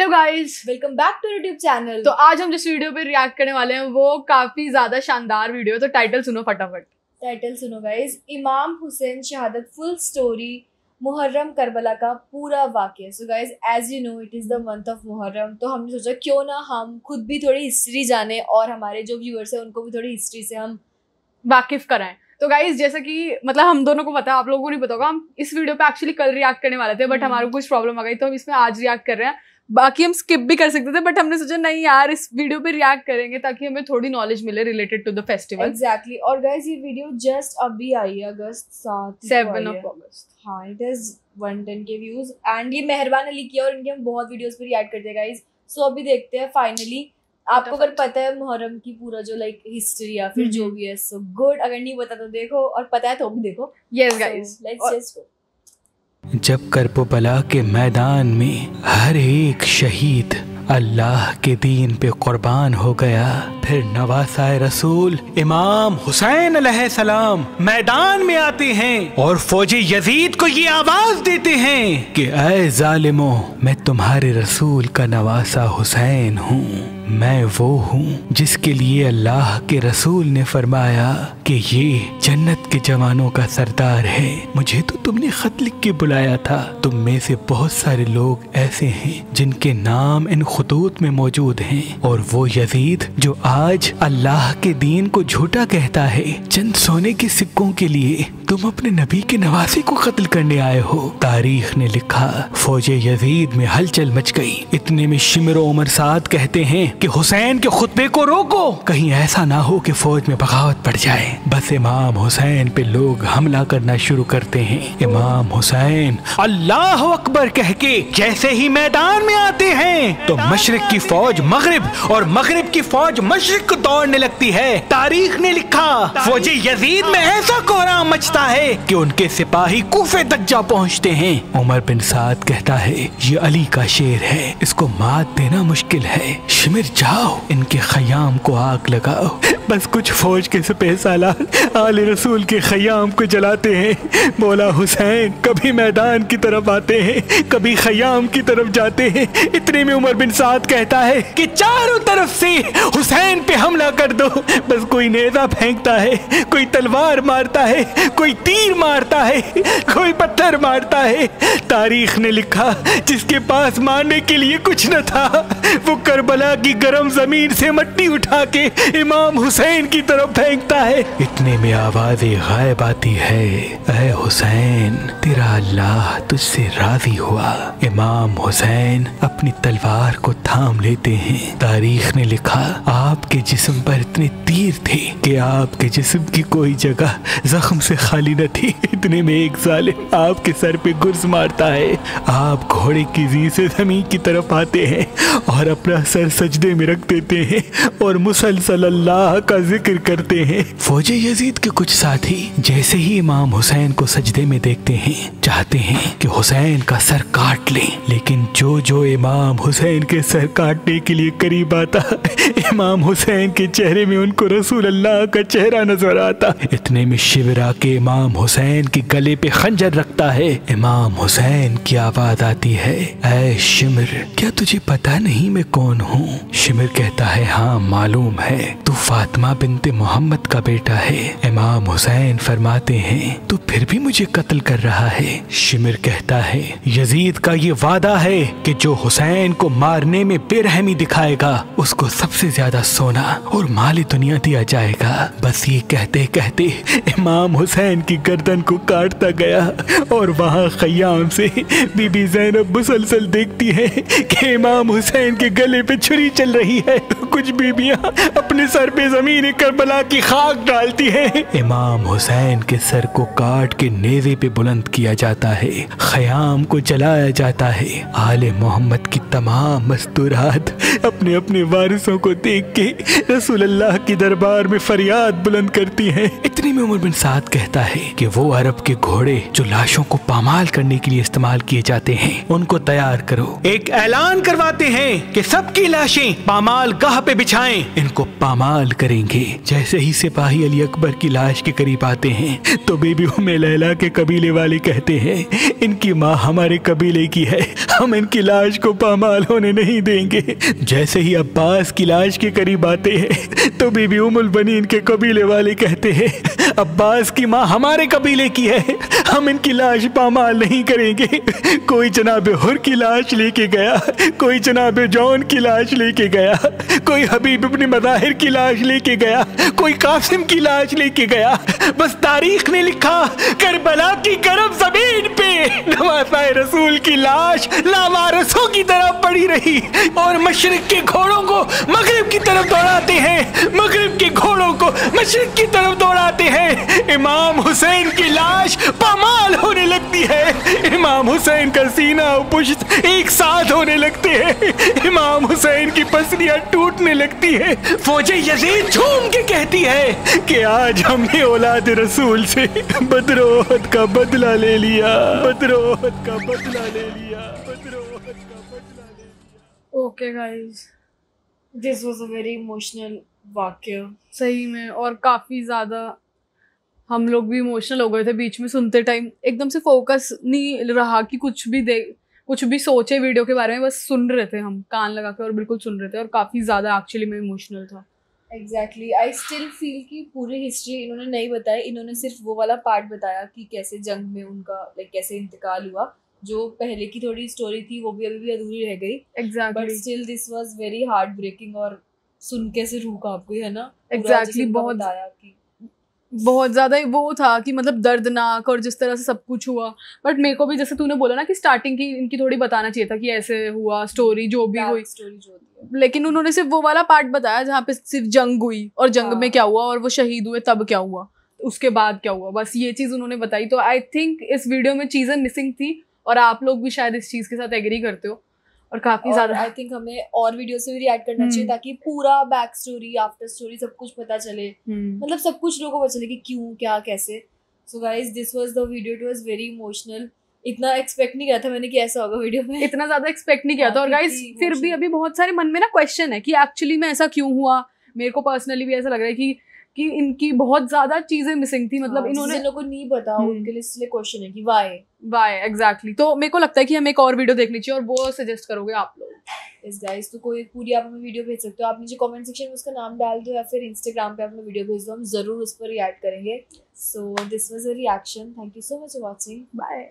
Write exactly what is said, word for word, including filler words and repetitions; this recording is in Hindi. Hello guys, welcome back to YouTube channel. तो आज हम जिस वीडियो पे रिएक्ट करने वाले हैं वो काफी ज्यादा शानदार वीडियो है, तो टाइटल सुनो फटाफट। टाइटल सुनो गाइस, इमाम हुसैन शहादत फुल स्टोरी, मुहर्रम करबला का पूरा वाकया। So guys, as you know it is the month of Muharram, तो हमने सोचा क्यों ना हम खुद भी थोड़ी हिस्ट्री जाने और हमारे जो व्यूअर्स हैं उनको भी थोड़ी हिस्ट्री से हम वाकिफ कराएं। तो गाइज, जैसा कि मतलब हम दोनों को पता है, आप लोगों को नहीं पता होगा, हम इस वीडियो पे एक्चुअली कल रिएक्ट करने वाले थे बट हमारे कुछ प्रॉब्लम आ गई तो हम इसमें आज रिएक्ट कर रहे हैं। बाकी हम स्किप भी कर सकते थे बट हमने सोचा नहीं यार, इस वीडियो पे रिएक्ट करेंगे ताकि हमें थोड़ी नॉलेज मिले related to the festival. Exactly. और गाइज, ये वीडियो जस्ट अभी आई है अगस्त सात सेवन ऑफ अगस्त। हाँ, it is one ten K views and ये मेहरबान अली की और इनके हम बहुत वीडियोस पे रिएक्ट करते हैं गाइज। सो अभी देखते हैं फाइनली। आपको अगर पता है मुहर्रम की पूरा जो लाइक हिस्ट्री या फिर जो भी है, सो गुड। अगर नहीं पता तो देखो, और पता है तो भी देखो। Yes guys, let's just go. जब करबला के मैदान में हर एक शहीद अल्लाह के दीन पे कुर्बान हो गया, फिर नवासाए रसूल इमाम हुसैन अलैहिस्सलाम मैदान में आते हैं और फौजी यजीद को ये आवाज देते हैं कि ऐ जालिमों, मैं तुम्हारे रसूल का नवासा हुसैन हूँ। मैं वो हूँ जिसके लिए अल्लाह के रसूल ने फरमाया कि ये जन्नत के जवानों का सरदार है, मुझे तो तुमने खत लिख के बुलाया था। तुम में से बहुत सारे लोग ऐसे हैं जिनके नाम इन खतूत में मौजूद हैं, और वो यजीद जो आज अल्लाह के दीन को झूठा कहता है, चंद सोने के सिक्कों के लिए तुम अपने नबी के नवासी को कत्ल करने आए हो। तारीख ने लिखा फौजे यजीद में हलचल मच गई। इतने में शिमर उमर साद कहते हैं कि हुसैन के खुतबे को रोको, कहीं ऐसा ना हो कि फौज में बगावत पड़ जाए। बस इमाम हुसैन पे लोग हमला करना शुरू करते हैं। इमाम हुसैन अल्लाह अकबर कह के जैसे ही मैदान में आते हैं तो मशरिक की फौज मगरिब और मगरिब की फौज मशरिक को दौड़ने लगती है। तारीख ने लिखा फौजी यजीद में ऐसा कोहराम मचता है कि उनके सिपाही कूफे तक जा पहुँचते हैं। उमर बिन साद कहता है ये अली का शेर है, इसको मात देना मुश्किल है। शिमर जाओ, इनके खयाम को आग लगाओ। बस कुछ फौज के सिपह सालार आले रसूल के खयाम को जलाते हैं। मौला हुसैन कभी मैदान की तरफ आते हैं, कभी खयाम की तरफ जाते हैं। इतने में उमर बिन साद कहता है कि चारों तरफ से हुसैन पे हमला कर दो। बस कोई नेजा फेंकता है, कोई तलवार मारता है, कोई तीर मारता है, कोई पत्थर मारता है। तारीख ने लिखा जिसके पास मारने के लिए कुछ न था वो करबला की गरम जमीन से मट्टी उठा के इमाम हुसैन की तरफ फेंकता है। इतने में आवाज़ गायब आती है, ऐ हुसैन तेरा अल्लाह तुझसे राजी हुआ। इमाम हुसैन अपनी तलवार को थाम लेते हैं। तारीख ने लिखा आपके जिस्म पर इतने तीर थे कि आपके जिस्म की कोई जगह जख्म से खाली न थी। इतने में एक जालिम आपके सर पे गुर्ज मारता है। आप घोड़े की जी से जमीन की तरफ आते हैं और अपना सर सजदे में रख देते हैं और मुसलसल अल्लाह का जिक्र करते हैं। फौजी यजीद के कुछ साथी जैसे ही इमाम हुसैन को सजदे में देखते हैं, चाहते हैं कि हुसैन का सर काट लें, लेकिन जो जो इमाम हुसैन के सर काटने के लिए करीब आता, इमाम हुसैन के चेहरे में उनको रसूल अल्लाह का चेहरा नजर आता। इतने में शिवरा के इमाम हुसैन के गले पे खंजर रखता है। इमाम हुसैन की आवाज आती है, ऐ शिमर क्या तुझे पता नहीं मैं कौन हूँ? शिमर कहता है हाँ मालूम है, तू फातिमा बिनते मोहम्मद का बेटा है। इमाम हुसैन फरमाते हैं तू फिर भी मुझे कत्ल कर रहा है। शिमर कहता है यजीद का ये वादा है कि जो हुसैन को मारने में बेरहमी दिखाएगा उसको सबसे ज्यादा सोना और माली दुनिया दिया जाएगा। बस ये कहते कहते इमाम हुसैन की गर्दन को काटता गया और वहाँ खयाम से बीबी जैनब मुसलसल देखती है कि इमाम हुसैन के गले पे छुरी चल रही है। तो कुछ बीबियाँ अपने सर पे जमीन करबला की खाक डालती है। इमाम हुसैन के सर को काट के नेवे पे बुलंद किया जाता है, खयाम को जलाया जाता है। आले मोहम्मद की तमाम मस्तूरात अपने अपने वारिसों को देख के रसूल अल्लाह के दरबार में फरियाद बुलंद करती है। इतने में उमर बिन साद कहता है कि वो अरब के घोड़े जो लाशों को पामाल करने के लिए इस्तेमाल किए जाते हैं उनको तैयार करो। एक ऐलान करवाते हैं कि सबकी लाशें पामाल गाह पे बिछाएं, इनको पामाल करेंगे। जैसे ही सिपाही अली अकबर की लाश के करीब आते हैं तो बेबी उम्मे लैला के कबीले वाले कहते हैं, इनकी माँ हमारे कबीले की है, हम इनकी लाश को पामाल होने नहीं देंगे। जैसे ही अब्बास की लाश के करीब आते हैं तो बेबी उम्मुल बनी इनके कबीले वाले कहते हैं, अब्बास की माँ हमारे कबीले की है, हम इनकी लाश पामाल नहीं करेंगे। कोई जनाब हुर की लाश लेके गया, कोई जनाब जॉन की लाश लेके गया, कोई हबीब इब्न मज़ाहिर की लाश लेके गया, कोई कासिम की लाश लेके गया। बस तारीख ने लिखा करबला की गर्म जमीन पे नवासा रसूल की लाश लावारसों की तरह पड़ी रही। और मशरक के घोड़ों को मगरिब की तरफ दौड़ाते हैं, मगरिब के घोड़ों को मशरक की तरफ दौड़ाते हैं। इमाम हुसैन की लाश पामाल होने लगती है, इमाम हुसैन का सीना और पुश्त एक साथ होने लगते हैं, इमाम हुसैन की पसलियां टूटने लगती है। फौजे यजीद झूम के कहती है कि आज हमने औलाद रसूल से बदरोहत का बदला ले लिया, बदरोहत का बदला ले लिया, बदरोहत का बदला ले लिया। Okay guys, this was a very emotional वाक्य सही में, और काफी ज्यादा हम लोग भी इमोशनल हो गए थे बीच में सुनते टाइम। एकदम से फोकस नहीं रहा कि कुछ भी दे कुछ भी सोचे वीडियो के बारे में, बस सुन रहे थे हम कान लगा के और बिल्कुल सुन रहे थे, और काफ़ी ज़्यादा एक्चुअली में इमोशनल था। एग्जैक्टली, आई स्टिल फील कि पूरी हिस्ट्री इन्होंने नहीं बताई, इन्होंने सिर्फ वो वाला पार्ट बताया कि कैसे जंग में उनका लाइक कैसे इंतकाल हुआ। जो पहले की थोड़ी स्टोरी थी वो भी अभी भी अधूरी रह गई। Exactly, but still this was very heart breaking, और सुन के से रूह कांप गई, है ना। एग्जैक्टली, बहुत बताया कि बहुत ज़्यादा वो था कि मतलब दर्दनाक, और जिस तरह से सब कुछ हुआ। बट मेरे को भी जैसे तूने बोला ना कि स्टार्टिंग की इनकी थोड़ी बताना चाहिए था कि ऐसे हुआ, स्टोरी जो भी हुई स्टोरी जो थी, लेकिन उन्होंने सिर्फ वो वाला पार्ट बताया जहाँ पे सिर्फ जंग हुई और जंग हाँ। में क्या हुआ और वो शहीद हुए तब क्या हुआ, उसके बाद क्या हुआ, बस ये चीज़ उन्होंने बताई। तो आई थिंक इस वीडियो में चीज़ें मिसिंग थी, और आप लोग भी शायद इस चीज़ के साथ एग्री करते हो। और काफ़ी ज़्यादा आई थिंक हमें और वीडियो से भी रिएक्ट करना चाहिए ताकि पूरा बैक स्टोरी, आफ्टर स्टोरी सब कुछ पता चले, मतलब सब कुछ लोगों को पता चले कि क्यों क्या कैसे। So guys, this was the video, it was very emotional. इतना एक्सपेक्ट नहीं किया था मैंने कि ऐसा होगा वीडियो में, इतना ज़्यादा एक्सपेक्ट नहीं किया था। और गाइज फिर भी अभी बहुत सारे मन में ना क्वेश्चन है कि एक्चुअली में ऐसा क्यों हुआ। मेरे को पर्सनली भी ऐसा लग रहा है कि कि इनकी बहुत ज्यादा चीजें मिसिंग थी, मतलब हाँ, इन्होंने लोगों को नहीं पता, उनके लिए इसलिए क्वेश्चन है कि व्हाई व्हाई एग्जैक्टली। तो मेरे को लगता है कि हमें एक और वीडियो देखनी चाहिए, और वो सजेस्ट करोगे आप लोग। यस गाइस, तो कोई पूरी आप हमें वीडियो भेज सकते हो, आप नीचे कमेंट सेक्शन में उसका नाम डाल दो, या फिर इंस्टाग्राम पे अपना वीडियो भेज दो, हम जरूर उस पर रिएक्ट करेंगे। So this was a reaction, thank you so much for watching, bye.